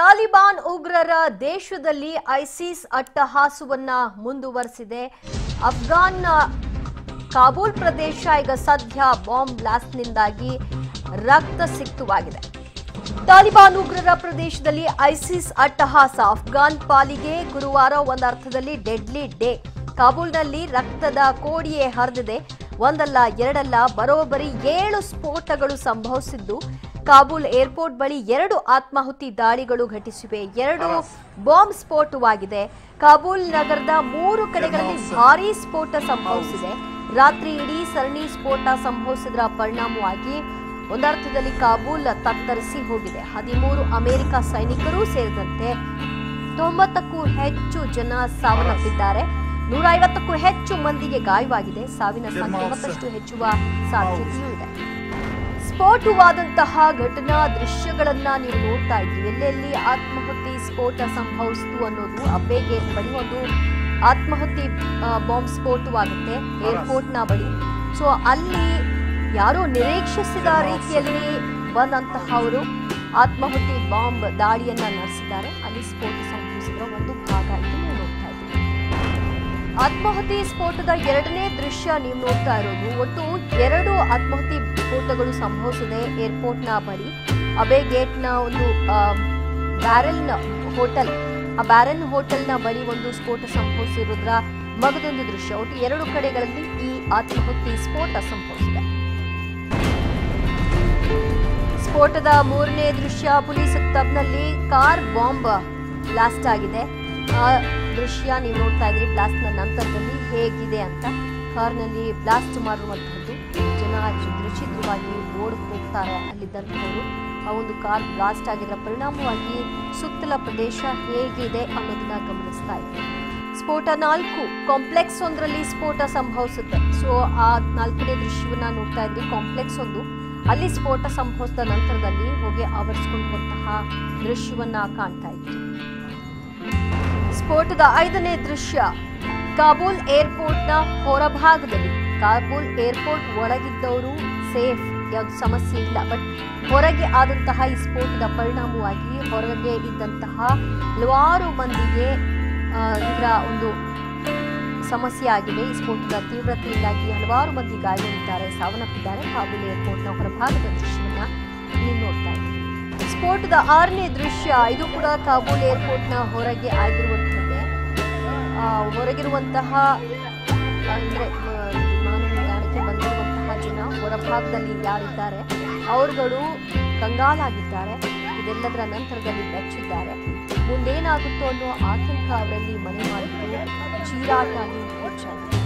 तालिबान उग्रರ ದೇಶದಲ್ಲಿ ಐಸಿಸ್ ಅಟ್ಟಹಾಸವನ್ನ ಮುಂದುವರಿಸಿದೆ। ಅಫ್ಘಾನ್ ಕಾಬೂಲ್ ಪ್ರದೇಶ ಈಗ ಸದ್ಯ ಬಾಂಬ್ ಬ್ಲಾಸ್ಟ್ನಿಂದಾಗಿ ರಕ್ತ ಸಿಕ್ತವಾಗಿದೆ। ತಾಲಿಬಾನ್ ಉಗ್ರರ ಪ್ರದೇಶದಲ್ಲಿ ಐಸಿಸ್ ಅಟ್ಟಹಾಸ ಅಫ್ಘಾನ್ ಪಾಲಿಗೆ ಗುರುವಾರ ಒಂದು ಅರ್ಥದಲ್ಲಿ ಡೆಡ್ಲಿ ಡೇ। ಕಾಬೂಲ್ನಲ್ಲಿ ರಕ್ತದ ಕೋಡಿಯೇ ಹರಿದಿದೆ। ಒಂದಲ್ಲ ಎರಡಲ್ಲ ಬರೋಬ್ಬರಿ 7 ಸ್ಫೋಟಗಳು ಸಂಭವಿಸಿದ್ದು ಕಾಬೂಲ್ ಏರ್ಪೋರ್ಟ್ ಬಳಿ 2 ಆತ್ಮಾಹುತಿ ದಾಳಿಗಳು ಘಟಿಸಿವೆ। 2 ಬಾಂಬ್ ಸ್ಫೋಟವಾಗಿದೆ। ಕಾಬೂಲ್ ನಗರದ 3 ಕಡೆಗಳಲ್ಲಿ ಭಾರೀ ಸ್ಫೋಟ ಸಂಭವಿಸಿದೆ। ರಾತ್ರಿ ಇಡೀ ಸರಣಿ ಸ್ಫೋಟ ಸಂಭವಿಸಿದರ ಪರಿಣಾಮವಾಗಿ ಒಂದರ್ಥದಲ್ಲಿ ಕಾಬೂಲ್ ತತ್ತರಿಸಿ ಹೋಗಿದೆ। 13 ಅಮೆರಿಕ ಸೈನಿಕರು ಸೇರಿದಂತೆ 90ಕ್ಕೂ ಹೆಚ್ಚು ಜನ ಸಾವನ್ನಪ್ಪಿದ್ದಾರೆ। 150ಕ್ಕೂ ಹೆಚ್ಚು ಮಂದಿಗೆ ಗಾಯವಾಗಿದೆ। ಸಾವಿನ ಸಂಖ್ಯೆ ಮತ್ತಷ್ಟು ಹೆಚ್ಚುವ ಸಾಧ್ಯತೆಯೂ ಇದೆ। ಸ್ಫೋಟವಾದಂತಹ ಘಟನಾ ದೃಶ್ಯಗಳನ್ನ ನೀವು ನೋಡ್ತಾ ಇದ್ದೀವಿ। ಎಲ್ಲೆಲ್ಲಿ ಆತ್ಮಾಹುತಿ ಸ್ಫೋಟ ಸಂಭವಿಸಿತು ಅನ್ನೋದು ಅಬ್ಬೇಗೇರ್ ಬಳಿ ಒಂದು ಆತ್ಮಾಹುತಿ ಬಾಂಬ್ ಸ್ಫೋಟವಾಗುತ್ತೆ ಏರ್ಪೋರ್ಟ್ನ ಬಳಿ। ಸೊ ಅಲ್ಲಿ ಯಾರೋ ನಿರೀಕ್ಷಿಸಿದ ರೀತಿಯಲ್ಲಿ ಬಂದಂತಹವರು ಆತ್ಮಾಹುತಿ ಬಾಂಬ್ ದಾಳಿಯನ್ನ ನಡೆಸಿದ್ದಾರೆ। ಅಲ್ಲಿ ಸ್ಫೋಟ ಸಂಭವಿಸಿದ ಒಂದು ಭಾಗ ಇದು ನೋಡ್ತಾ ಇದ್ದೀವಿ। ಆತ್ಮಾಹುತಿ ಸ್ಫೋಟದ 2ನೇ ದೃಶ್ಯ ನೀವು ನೋಡ್ತಾ ಇರೋದು। ಒಟ್ಟು 2 ಆತ್ಮಾಹುತಿ ಸ್ಫೋಟಗಳು ಸಂಭವಿಸಿದೆ ಏರ್ಪೋರ್ಟ್ನ ಬಳಿ ಅಬೆ ಗೇಟ್ನ ಒಂದು ಬ್ಯಾರನ್ ಹೋಟೆಲ್ನ ಬಳಿ ಒಂದು ಸ್ಫೋಟ ಸಂಭವಿಸಿರೋದ್ರ ಮಗದೊಂದು ದೃಶ್ಯ। ಒಟ್ಟು 2 ಕಡೆಗಳಲ್ಲಿ ಈ ಆತ್ಮಾಹುತಿ ಸ್ಫೋಟ ಸಂಭವಿಸಿದೆ। ಸ್ಫೋಟದ 3ನೇ ದೃಶ್ಯ ಪೊಲೀಸ್ ಕ್ಲಬ್ನಲ್ಲಿ ಕಾರ್ ಬಾಂಬ್ ಬ್ಲಾಸ್ಟ್ ಆಗಿದೆ। ಆ ದೃಶ್ಯ ನೀವು ನೋಡ್ತಾ ಇದ್ರಿ। ಬ್ಲಾಸ್ಟ್ನ ನಂತರದಲ್ಲಿ ಹೇಗಿದೆ ಅಂತ ಕಾರ್ನಲ್ಲಿ ಬ್ಲಾಸ್ಟ್ ಮಾಡುವಂಥದ್ದು, ಜನ ಚಿದ್ರಚಿದ್ರವಾಗಿ ಓಡ್ ಹೋಗ್ತಾರೆ ಅಲ್ಲಿದ್ದಂಥವರು। ಆ ಒಂದು ಕಾರ್ ಬ್ಲಾಸ್ಟ್ ಆಗಿದ್ರ ಪರಿಣಾಮವಾಗಿ ಸುತ್ತಲ ಪ್ರದೇಶ ಹೇಗಿದೆ ಅನ್ನೋದನ್ನ ಗಮನಿಸ್ತಾ ಇದ್ದೀವಿ। ಸ್ಫೋಟ 4 ಕಾಂಪ್ಲೆಕ್ಸ್ ಒಂದರಲ್ಲಿ ಸ್ಫೋಟ ಸಂಭವಿಸುತ್ತೆ। ಸೊ ಆ 4ನೇ ದೃಶ್ಯವನ್ನ ನೋಡ್ತಾ ಇದ್ರಿ। ಕಾಂಪ್ಲೆಕ್ಸ್ ಒಂದು ಅಲ್ಲಿ ಸ್ಫೋಟ ಸಂಭವಿಸಿದ ನಂತರದಲ್ಲಿ ಹೋಗಿ ಆವರಿಸಿಕೊಂಡಂತಹ ದೃಶ್ಯವನ್ನ ಕಾಣ್ತಾ ಇದ್ರಿ। ಸ್ಫೋಟದ 5ನೇ ದೃಶ್ಯ ಕಾಬೂಲ್ ಏರ್ಪೋರ್ಟ್ನ ಹೊರಭಾಗದಲ್ಲಿ। ಕಾಬೂಲ್ ಏರ್ಪೋರ್ಟ್ ಒಳಗಿದ್ದವರು ಸೇಫ್, ಯಾವುದು ಸಮಸ್ಯೆ ಇಲ್ಲ। ಬಟ್ ಹೊರಗೆ ಆದಂತಹ ಈ ಸ್ಫೋಟದ ಪರಿಣಾಮವಾಗಿ ಹೊರಗೆ ಇದ್ದಂತಹ ಹಲವಾರು ಮಂದಿಗೆ ಇದರ ಒಂದು ಸಮಸ್ಯೆ ಆಗಿದೆ। ಈ ಸ್ಫೋಟದ ತೀವ್ರತೆಯಿಂದಾಗಿ ಹಲವಾರು ಮಂದಿ ಗಾಯಗೊಂಡಿದ್ದಾರೆ, ಸಾವನ್ನಪ್ಪಿದ್ದಾರೆ। ಕಾಬೂಲ್ ಏರ್ಪೋರ್ಟ್ನ ಹೊರಭಾಗದ ದೃಶ್ಯವನ್ನ ನೀವು ನೋಡ್ತಾ ಇದ್ದೀವಿ। ಸ್ಫೋಟದ 6ನೇ ದೃಶ್ಯ, ಇದು ಕೂಡ ಕಾಬೂಲ್ ಏರ್ಪೋರ್ಟ್ನ ಹೊರಗೆ ಆಗಿರುವಂಥದ್ದೇ। ಹೊರಗಿರುವಂತಹ ಅಂದರೆ ವಿಮಾನ ನಿಲ್ದಾಣಕ್ಕೆ ಬಂದಿರುವಂತಹ ಜನ ಹೊರಭಾಗದಲ್ಲಿ ಯಾರಿದ್ದಾರೆ ಅವರುಗಳು ಕಂಗಾಲಾಗಿದ್ದಾರೆ। ಇದೆಲ್ಲದರ ನಂತರದಲ್ಲಿ ಬೆಚ್ಚಿದ್ದಾರೆ, ಮುಂದೇನಾಗುತ್ತೋ ಅನ್ನೋ ಆತಂಕ ಅವರಲ್ಲಿ ಮನೆ ಮಾಡಿಕೊಂಡು ಚೀರಾಟ.